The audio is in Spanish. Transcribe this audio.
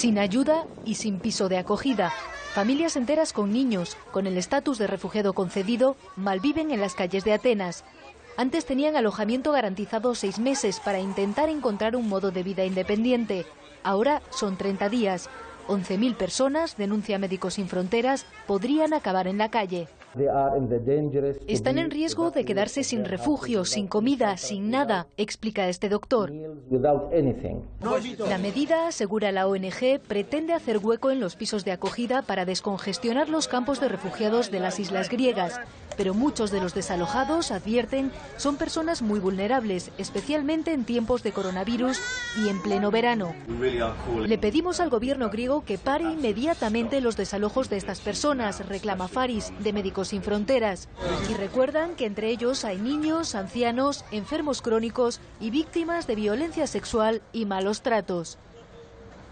Sin ayuda y sin piso de acogida, familias enteras con niños, con el estatus de refugiado concedido, malviven en las calles de Atenas. Antes tenían alojamiento garantizado 6 meses para intentar encontrar un modo de vida independiente. Ahora son 30 días. 11.000 personas, denuncia Médicos Sin Fronteras, podrían acabar en la calle. Están en riesgo de quedarse sin refugio, sin comida, sin nada, explica este doctor. La medida, asegura la ONG, pretende hacer hueco en los pisos de acogida para descongestionar los campos de refugiados de las islas griegas. Pero muchos de los desalojados, advierten, son personas muy vulnerables, especialmente en tiempos de coronavirus y en pleno verano. Le pedimos al gobierno griego que pare inmediatamente los desalojos de estas personas, reclama Faris, de Médicos Sin Fronteras, y recuerdan que entre ellos hay niños, ancianos, enfermos crónicos y víctimas de violencia sexual y malos tratos.